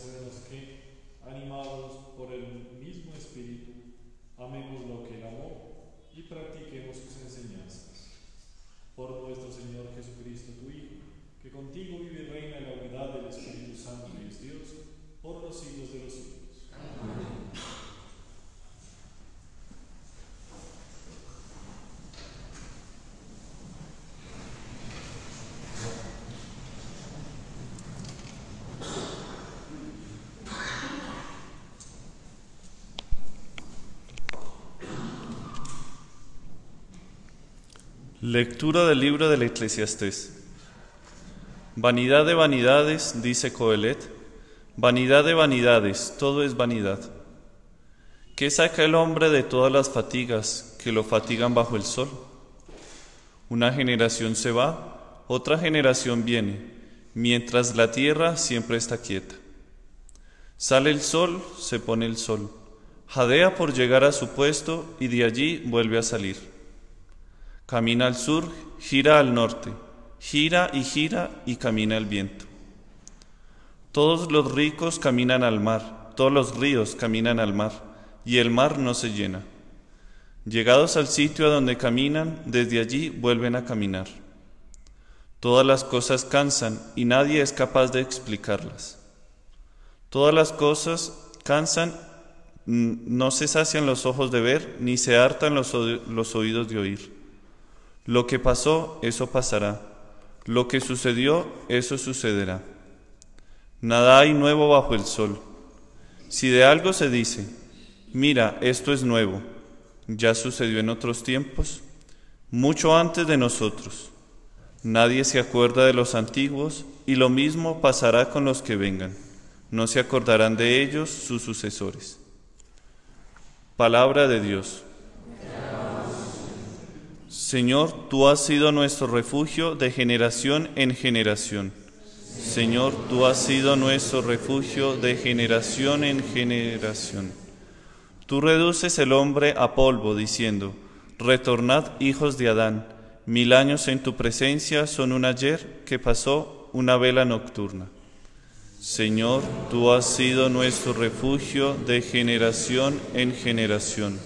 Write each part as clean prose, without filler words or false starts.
base de los que, animados por el mismo espíritu, amemos lo que él amó y practiquemos sus enseñanzas. Por nuestro Señor Jesucristo, tu Hijo, que contigo vive y reina en la unidad del Espíritu Santo y es Dios, por los siglos de los siglos. Amén. Lectura del libro del Eclesiastés. Vanidad de vanidades, dice Qohelet, vanidad de vanidades, todo es vanidad. ¿Qué saca el hombre de todas las fatigas que lo fatigan bajo el sol? Una generación se va, otra generación viene, mientras la tierra siempre está quieta. Sale el sol, se pone el sol, jadea por llegar a su puesto y de allí vuelve a salir. Camina al sur, gira al norte, gira y camina el viento. Todos los ricos caminan al mar, todos los ríos caminan al mar, y el mar no se llena. Llegados al sitio a donde caminan, desde allí vuelven a caminar. Todas las cosas cansan y nadie es capaz de explicarlas. Todas las cosas cansan, no se sacian los ojos de ver, ni se hartan los oídos de oír. Lo que pasó, eso pasará. Lo que sucedió, eso sucederá. Nada hay nuevo bajo el sol. Si de algo se dice, mira, esto es nuevo, ya sucedió en otros tiempos, mucho antes de nosotros. Nadie se acuerda de los antiguos, y lo mismo pasará con los que vengan. No se acordarán de ellos sus sucesores. Palabra de Dios. Señor, tú has sido nuestro refugio de generación en generación. Señor, tú has sido nuestro refugio de generación en generación. Tú reduces el hombre a polvo, diciendo, retornad, hijos de Adán. 1000 años en tu presencia son un ayer que pasó, una vela nocturna. Señor, tú has sido nuestro refugio de generación en generación.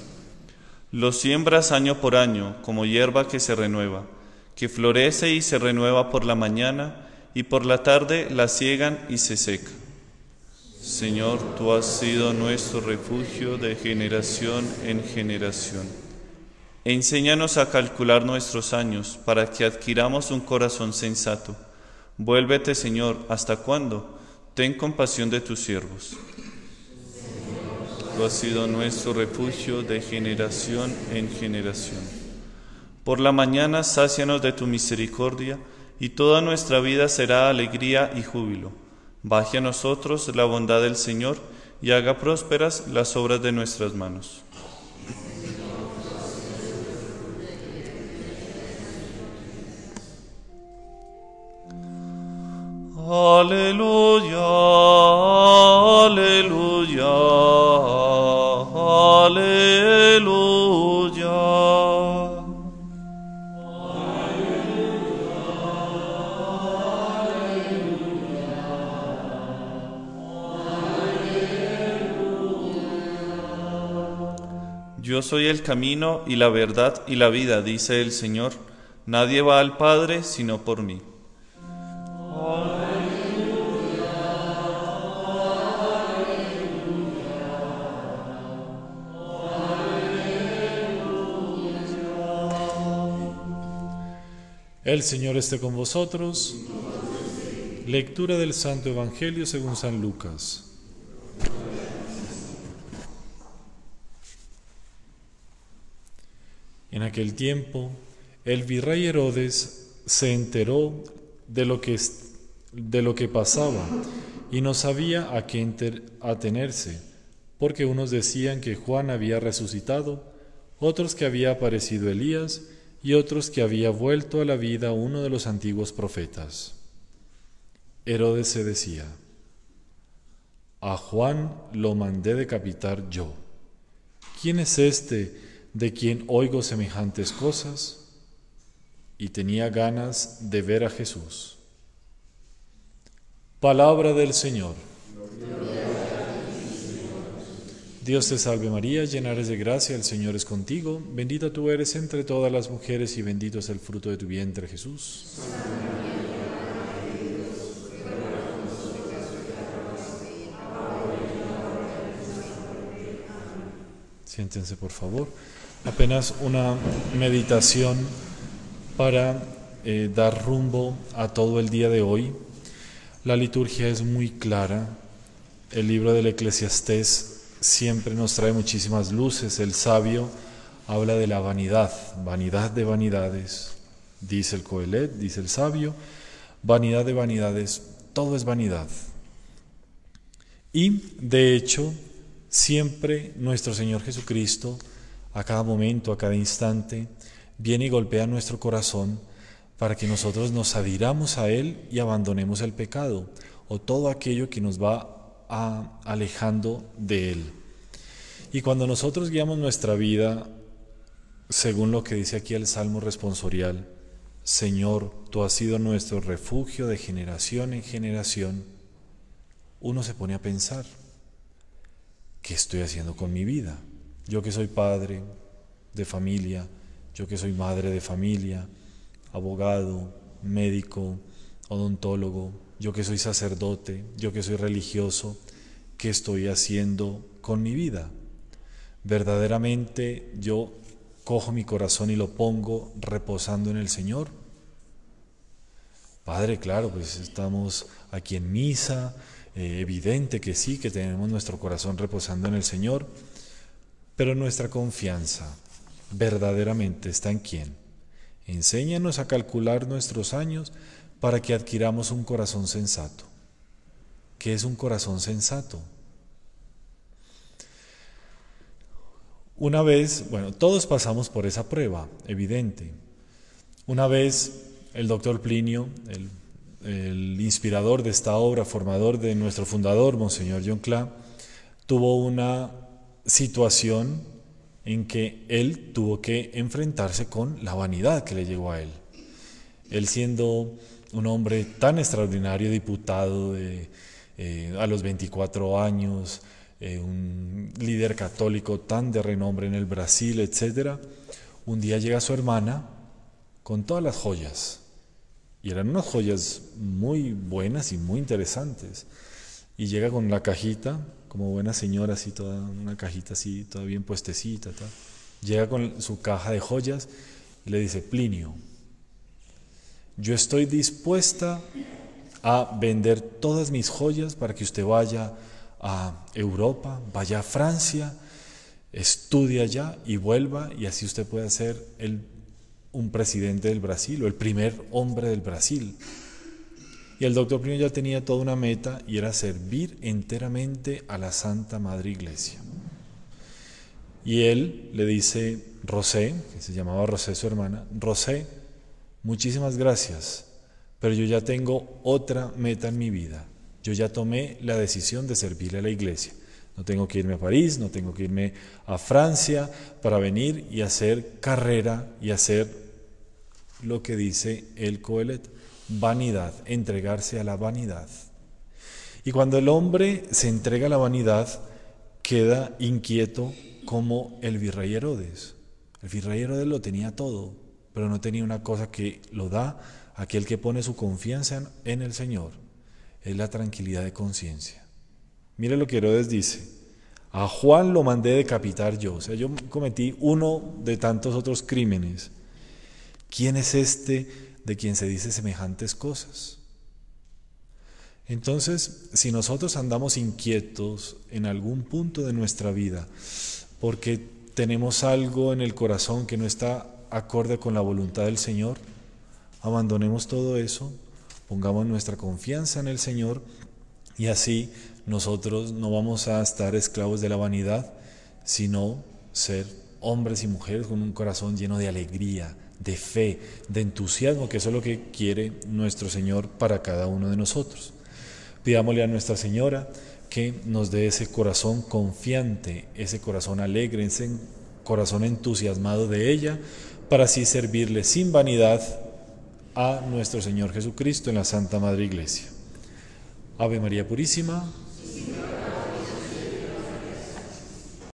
Lo siembras año por año, como hierba que se renueva, que florece y se renueva por la mañana, y por la tarde la siegan y se seca. Señor, tú has sido nuestro refugio de generación en generación. Enséñanos a calcular nuestros años, para que adquiramos un corazón sensato. Vuélvete, Señor, ¿hasta cuándo? Ten compasión de tus siervos. Tú has sido nuestro refugio de generación en generación. Por la mañana sácianos de tu misericordia, y toda nuestra vida será alegría y júbilo. Baje a nosotros la bondad del Señor, y haga prósperas las obras de nuestras manos. Aleluya, aleluya. Aleluya. Aleluya, aleluya, aleluya. Yo soy el camino y la verdad y la vida, dice el Señor. Nadie va al Padre sino por mí. El Señor esté con vosotros. Lectura del Santo Evangelio según San Lucas. En aquel tiempo, el virrey Herodes se enteró de lo que pasaba y no sabía a qué atenerse, porque unos decían que Juan había resucitado, otros que había aparecido Elías, y otros que había vuelto a la vida uno de los antiguos profetas. Herodes se decía, a Juan lo mandé decapitar yo. ¿Quién es este de quien oigo semejantes cosas? Y tenía ganas de ver a Jesús. Palabra del Señor. Gloria. Dios te salve María, llena eres de gracia, el Señor es contigo, bendita tú eres entre todas las mujeres y bendito es el fruto de tu vientre, Jesús. Siéntense por favor. Apenas una meditación para dar rumbo a todo el día de hoy. La liturgia es muy clara. El libro del Eclesiastés siempre nos trae muchísimas luces. El sabio habla de la vanidad, vanidad de vanidades, dice el Qohelet, dice el sabio, vanidad de vanidades, todo es vanidad. Y de hecho, siempre nuestro Señor Jesucristo, a cada momento, a cada instante, viene y golpea nuestro corazón para que nosotros nos adhiramos a Él y abandonemos el pecado o todo aquello que nos va alejando de Él. Y cuando nosotros guiamos nuestra vida, según lo que dice aquí el Salmo responsorial, Señor, tú has sido nuestro refugio de generación en generación, uno se pone a pensar, ¿qué estoy haciendo con mi vida? Yo que soy padre de familia, yo que soy madre de familia, abogado, médico, odontólogo, yo que soy sacerdote, yo que soy religioso, ¿qué estoy haciendo con mi vida? ¿Verdaderamente yo cojo mi corazón y lo pongo reposando en el Señor? Padre, claro, pues estamos aquí en misa, evidente que sí, que tenemos nuestro corazón reposando en el Señor, pero nuestra confianza verdaderamente está en quién. Enséñanos a calcular nuestros años para que adquiramos un corazón sensato. ¿Qué es un corazón sensato? Una vez, bueno, todos pasamos por esa prueba, evidente. Una vez el doctor Plinio, el inspirador de esta obra, formador de nuestro fundador, Monseñor John Clá, tuvo una situación en que él tuvo que enfrentarse con la vanidad que le llegó a él. Él siendo un hombre tan extraordinario, diputado a los 24 años, un líder católico tan de renombre en el Brasil, etc. Un día llega su hermana con todas las joyas, y eran unas joyas muy buenas y muy interesantes, y llega con la cajita, como buena señora, así toda una cajita así, toda bien puestecita, tal. Llega con su caja de joyas y le dice, Plinio, yo estoy dispuesta a vender todas mis joyas para que usted vaya a Europa, vaya a Francia, estudie allá y vuelva, y así usted puede ser un presidente del Brasil o el primer hombre del Brasil. Y el doctor Plinio ya tenía toda una meta y era servir enteramente a la Santa Madre Iglesia. Y él le dice, Rosé, que se llamaba Rosé su hermana, Rosé, muchísimas gracias, pero yo ya tengo otra meta en mi vida. Yo ya tomé la decisión de servirle a la Iglesia. No tengo que irme a París, no tengo que irme a Francia para venir y hacer carrera y hacer lo que dice el Qohelet, vanidad, entregarse a la vanidad. Y cuando el hombre se entrega a la vanidad, queda inquieto como el virrey Herodes. El virrey Herodes lo tenía todo, pero no tenía una cosa que lo da aquel que pone su confianza en el Señor, es la tranquilidad de conciencia. Mire lo que Herodes dice, a Juan lo mandé decapitar yo, o sea, yo cometí uno de tantos otros crímenes. ¿Quién es este de quien se dice semejantes cosas? Entonces, si nosotros andamos inquietos en algún punto de nuestra vida, porque tenemos algo en el corazón que no está acorde con la voluntad del Señor, abandonemos todo eso, pongamos nuestra confianza en el Señor, y así nosotros no vamos a estar esclavos de la vanidad, sino ser hombres y mujeres con un corazón lleno de alegría, de fe, de entusiasmo, que eso es lo que quiere nuestro Señor para cada uno de nosotros. Pidámosle a Nuestra Señora que nos dé ese corazón confiante, ese corazón alegre, ese corazón entusiasmado de ella, para así servirle sin vanidad a nuestro Señor Jesucristo en la Santa Madre Iglesia. Ave María Purísima.